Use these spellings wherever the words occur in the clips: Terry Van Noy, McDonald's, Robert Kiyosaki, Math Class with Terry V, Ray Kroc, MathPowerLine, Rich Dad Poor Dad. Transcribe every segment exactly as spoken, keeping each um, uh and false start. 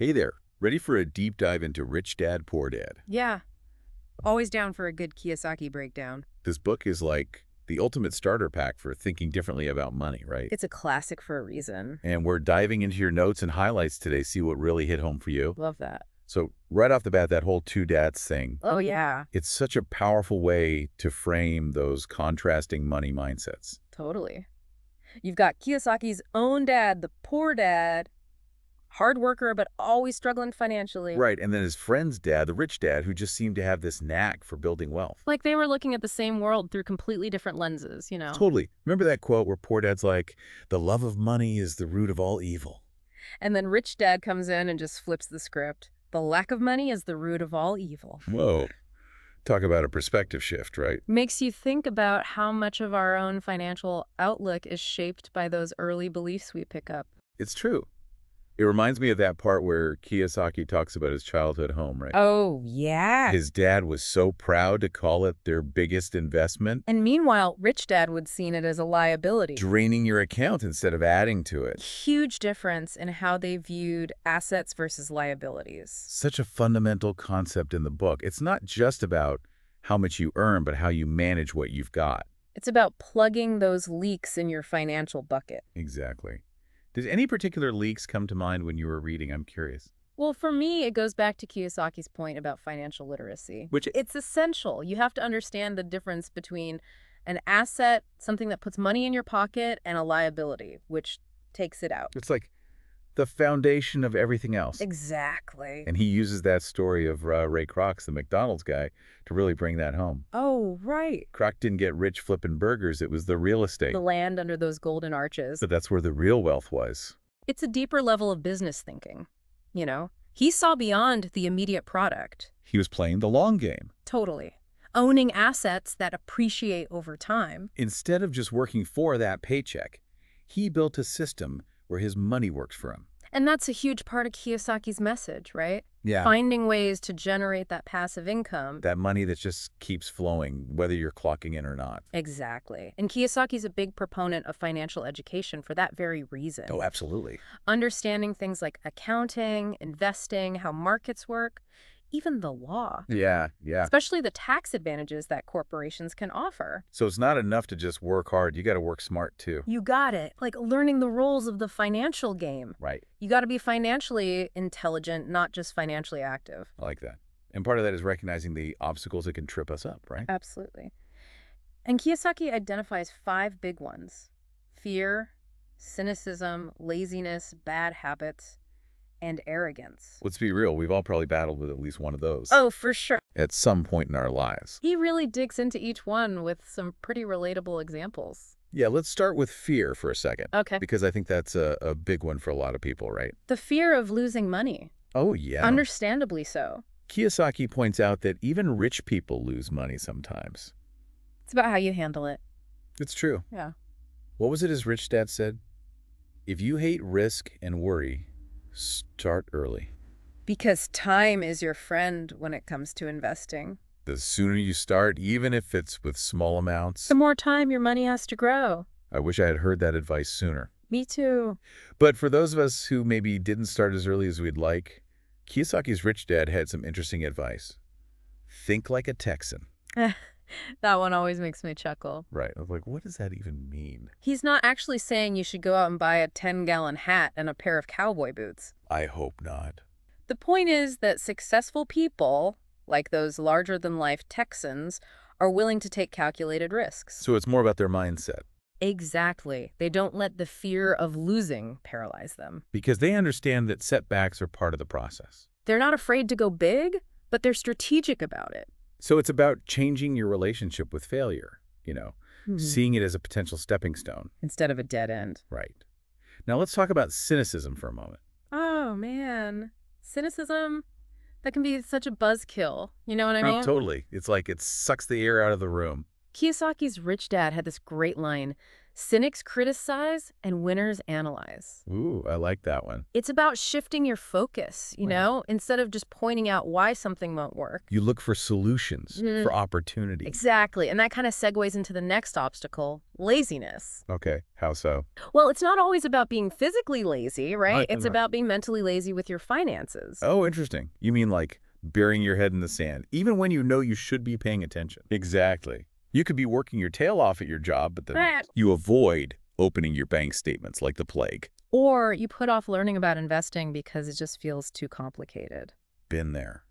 Hey there, ready for a deep dive into Rich Dad, Poor Dad? Yeah, always down for a good Kiyosaki breakdown. This book is like the ultimate starter pack for thinking differently about money, right? It's a classic for a reason. And we're diving into your notes and highlights today, see what really hit home for you. Love that. So right off the bat, that whole two dads thing. Oh, yeah. It's such a powerful way to frame those contrasting money mindsets. Totally. You've got Kiyosaki's own dad, the poor dad, hard worker, but always struggling financially. Right. And then his friend's dad, the rich dad, who just seemed to have this knack for building wealth. Like they were looking at the same world through completely different lenses, you know? Totally. Remember that quote where poor dad's like, the love of money is the root of all evil. And then rich dad comes in and just flips the script. The lack of money is the root of all evil. Whoa. Talk about a perspective shift, right? Makes you think about how much of our own financial outlook is shaped by those early beliefs we pick up. It's true. It reminds me of that part where Kiyosaki talks about his childhood home, right? Oh, yeah. His dad was so proud to call it their biggest investment. And meanwhile, Rich Dad would see it as a liability. Draining your account instead of adding to it. Huge difference in how they viewed assets versus liabilities. Such a fundamental concept in the book. It's not just about how much you earn, but how you manage what you've got. It's about plugging those leaks in your financial bucket. Exactly. Did any particular leaks come to mind when you were reading? I'm curious. Well, for me, it goes back to Kiyosaki's point about financial literacy, which it's essential. You have to understand the difference between an asset, something that puts money in your pocket, and a liability, which takes it out. It's like the foundation of everything else. Exactly. And he uses that story of uh, Ray Kroc, the McDonald's guy, to really bring that home. Oh, right. Kroc didn't get rich flipping burgers. It was the real estate. The land under those golden arches. But that's where the real wealth was. It's a deeper level of business thinking, you know? He saw beyond the immediate product. He was playing the long game. Totally. Owning assets that appreciate over time. Instead of just working for that paycheck, he built a system where his money works for him. And that's a huge part of Kiyosaki's message, right? Yeah. Finding ways to generate that passive income. That money that just keeps flowing, whether you're clocking in or not. Exactly. And Kiyosaki's a big proponent of financial education for that very reason. Oh, absolutely. Understanding things like accounting, investing, how markets work, even the law. Yeah, yeah. Especially the tax advantages that corporations can offer. So it's not enough to just work hard. You got to work smart, too. You got it. Like learning the rules of the financial game. Right. You got to be financially intelligent, not just financially active. I like that. And part of that is recognizing the obstacles that can trip us up, right? Absolutely. And Kiyosaki identifies five big ones. Fear, cynicism, laziness, bad habits, and arrogance. Let's be real. We've all probably battled with at least one of those. Oh, for sure. At some point in our lives. He really digs into each one with some pretty relatable examples. Yeah, let's start with fear for a second. Okay. Because I think that's a, a big one for a lot of people, right? The fear of losing money. Oh, yeah. Understandably so. Kiyosaki points out that even rich people lose money sometimes. It's about how you handle it. It's true. Yeah. What was it his rich dad said? If you hate risk and worry, start early. Because time is your friend when it comes to investing. The sooner you start, even if it's with small amounts, the more time your money has to grow. I wish I had heard that advice sooner. Me too. But for those of us who maybe didn't start as early as we'd like, Kiyosaki's Rich Dad had some interesting advice. Think like a Texan. That one always makes me chuckle. Right. I was like, what does that even mean? He's not actually saying you should go out and buy a ten gallon hat and a pair of cowboy boots. I hope not. The point is that successful people, like those larger-than-life Texans, are willing to take calculated risks. So it's more about their mindset. Exactly. They don't let the fear of losing paralyze them. Because they understand that setbacks are part of the process. They're not afraid to go big, but they're strategic about it. So it's about changing your relationship with failure, you know, mm-hmm. seeing it as a potential stepping stone. Instead of a dead end. Right. Now let's talk about cynicism for a moment. Oh, man. Cynicism, that can be such a buzzkill. You know what I mean? Oh, totally. It's like it sucks the air out of the room. Kiyosaki's Rich Dad had this great line. Cynics criticize and winners analyze. Ooh, I like that one. It's about shifting your focus, you wow. know, instead of just pointing out why something won't work. You look for solutions, mm. for opportunity. Exactly. And that kind of segues into the next obstacle, laziness. Okay. How so? Well, it's not always about being physically lazy, right? It's about being mentally lazy with your finances. Oh, interesting. You mean like burying your head in the sand, even when you know you should be paying attention. Exactly. You could be working your tail off at your job, but then you avoid opening your bank statements like the plague. Or you put off learning about investing because it just feels too complicated. Been there.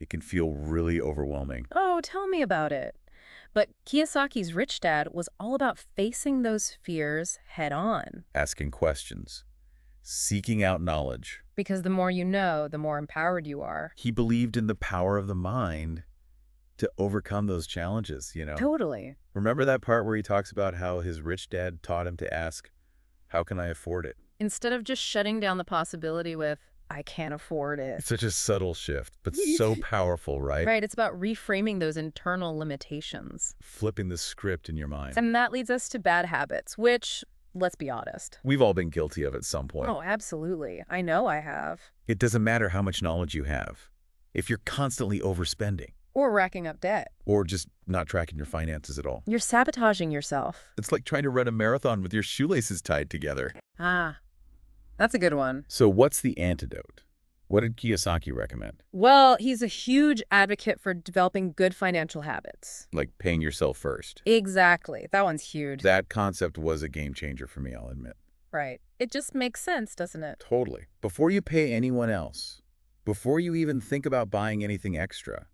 It can feel really overwhelming. Oh, tell me about it. But Kiyosaki's Rich Dad was all about facing those fears head on. Asking questions. Seeking out knowledge. Because the more you know, the more empowered you are. He believed in the power of the mind to overcome those challenges, you know? Totally. Remember that part where he talks about how his rich dad taught him to ask, how can I afford it? Instead of just shutting down the possibility with, I can't afford it. It's such a subtle shift, but so powerful, right? Right, it's about reframing those internal limitations. Flipping the script in your mind. And that leads us to bad habits, which, let's be honest. We've all been guilty of at some point. Oh, absolutely. I know I have. It doesn't matter how much knowledge you have if you're constantly overspending. Or racking up debt. Or just not tracking your finances at all. You're sabotaging yourself. It's like trying to run a marathon with your shoelaces tied together. Ah, that's a good one. So what's the antidote? What did Kiyosaki recommend? Well, he's a huge advocate for developing good financial habits. Like paying yourself first. Exactly. That one's huge. That concept was a game changer for me, I'll admit. Right. It just makes sense, doesn't it? Totally. Before you pay anyone else, before you even think about buying anything extra,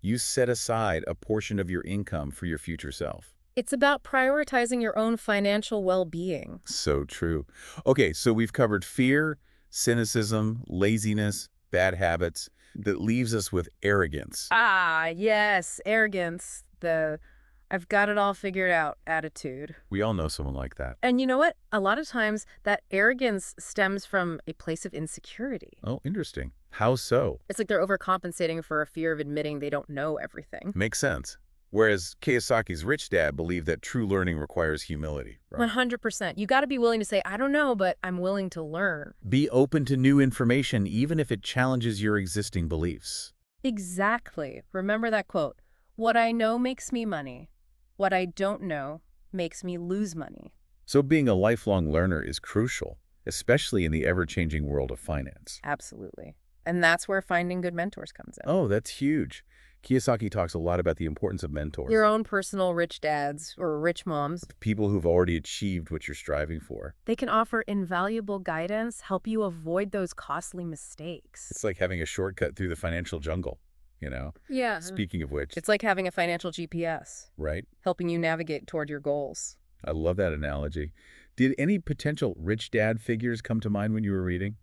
you set aside a portion of your income for your future self. It's about prioritizing your own financial well-being. So true. Okay, so we've covered fear, cynicism, laziness, bad habits. That leaves us with arrogance. Ah, yes, arrogance. The I've got it all figured out attitude. We all know someone like that. And you know what? A lot of times that arrogance stems from a place of insecurity. Oh, interesting. How so? It's like they're overcompensating for a fear of admitting they don't know everything. Makes sense. Whereas Kiyosaki's Rich Dad believed that true learning requires humility. Right? one hundred percent. You got to be willing to say, I don't know, but I'm willing to learn. Be open to new information, even if it challenges your existing beliefs. Exactly. Remember that quote, what I know makes me money. What I don't know makes me lose money. So being a lifelong learner is crucial, especially in the ever-changing world of finance. Absolutely. And that's where finding good mentors comes in. Oh, that's huge. Kiyosaki talks a lot about the importance of mentors. Your own personal rich dads or rich moms. People who've already achieved what you're striving for. They can offer invaluable guidance, help you avoid those costly mistakes. It's like having a shortcut through the financial jungle, you know? Yeah. Speaking of which. It's like having a financial G P S. Right. Helping you navigate toward your goals. I love that analogy. Did any potential rich dad figures come to mind when you were reading?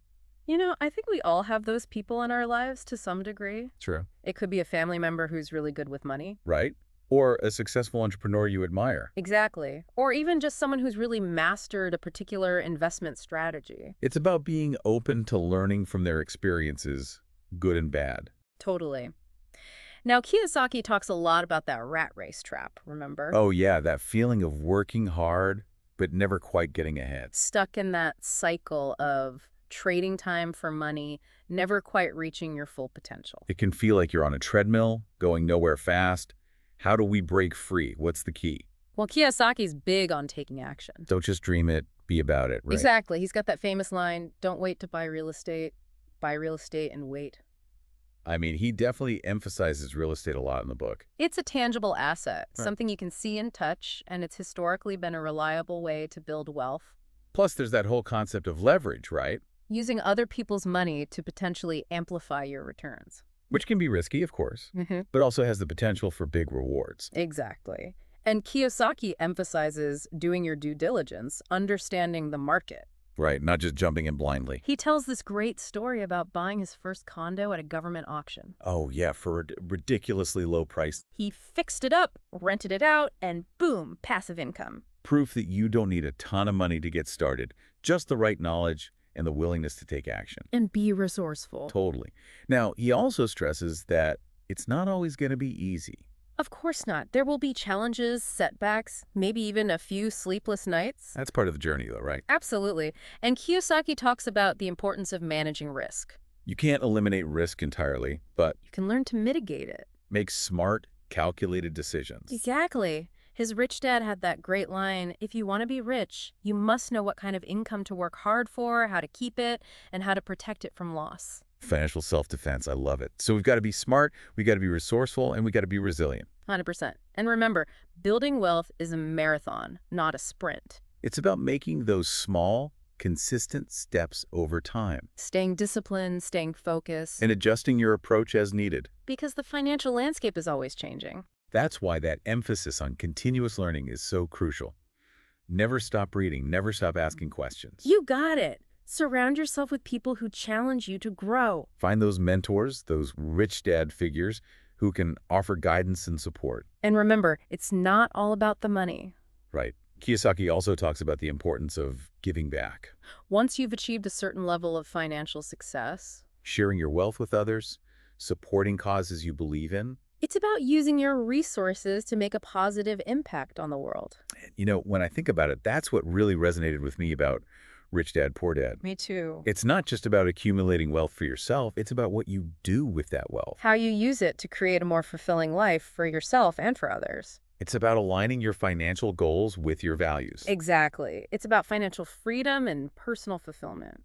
You know, I think we all have those people in our lives to some degree. True. It could be a family member who's really good with money. Right. Or a successful entrepreneur you admire. Exactly. Or even just someone who's really mastered a particular investment strategy. It's about being open to learning from their experiences, good and bad. Totally. Now, Kiyosaki talks a lot about that rat race trap, remember? Oh, yeah. That feeling of working hard, but never quite getting ahead. Stuck in that cycle of trading time for money, never quite reaching your full potential. It can feel like you're on a treadmill, going nowhere fast. How do we break free? What's the key? Well, Kiyosaki's big on taking action. Don't just dream it, be about it, right? Exactly. He's got that famous line, don't wait to buy real estate, buy real estate and wait. I mean, he definitely emphasizes real estate a lot in the book. It's a tangible asset, right. Something you can see and touch, and it's historically been a reliable way to build wealth. Plus, there's that whole concept of leverage, right? Using other people's money to potentially amplify your returns. Which can be risky, of course, mm-hmm. but also has the potential for big rewards. Exactly. And Kiyosaki emphasizes doing your due diligence, understanding the market. Right, not just jumping in blindly. He tells this great story about buying his first condo at a government auction. Oh, yeah, for a ridiculously low price. He fixed it up, rented it out, and boom, passive income. Proof that you don't need a ton of money to get started, just the right knowledge, and the willingness to take action. And be resourceful. Totally. Now, he also stresses that it's not always going to be easy. Of course not. There will be challenges, setbacks, maybe even a few sleepless nights. That's part of the journey, though, right? Absolutely. And Kiyosaki talks about the importance of managing risk. You can't eliminate risk entirely, but you can learn to mitigate it. Make smart, calculated decisions. Exactly. His rich dad had that great line, if you want to be rich, you must know what kind of income to work hard for, how to keep it, and how to protect it from loss. Financial self-defense, I love it. So we've got to be smart, we've got to be resourceful, and we've got to be resilient. one hundred percent. And remember, building wealth is a marathon, not a sprint. It's about making those small, consistent steps over time. Staying disciplined, staying focused. And adjusting your approach as needed. Because the financial landscape is always changing. That's why that emphasis on continuous learning is so crucial. Never stop reading, never stop asking questions. You got it. Surround yourself with people who challenge you to grow. Find those mentors, those rich dad figures who can offer guidance and support. And remember, it's not all about the money. Right. Kiyosaki also talks about the importance of giving back. Once you've achieved a certain level of financial success, sharing your wealth with others, supporting causes you believe in. It's about using your resources to make a positive impact on the world. You know, when I think about it, that's what really resonated with me about Rich Dad, Poor Dad. Me too. It's not just about accumulating wealth for yourself. It's about what you do with that wealth. How you use it to create a more fulfilling life for yourself and for others. It's about aligning your financial goals with your values. Exactly. It's about financial freedom and personal fulfillment.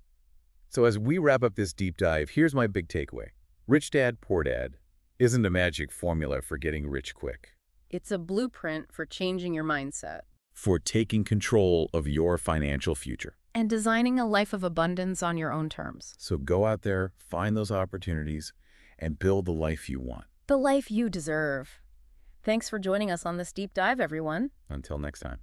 So as we wrap up this deep dive, here's my big takeaway. Rich Dad, Poor Dad isn't a magic formula for getting rich quick. It's a blueprint for changing your mindset. For taking control of your financial future. And designing a life of abundance on your own terms. So go out there, find those opportunities, and build the life you want. The life you deserve. Thanks for joining us on this deep dive, everyone. Until next time.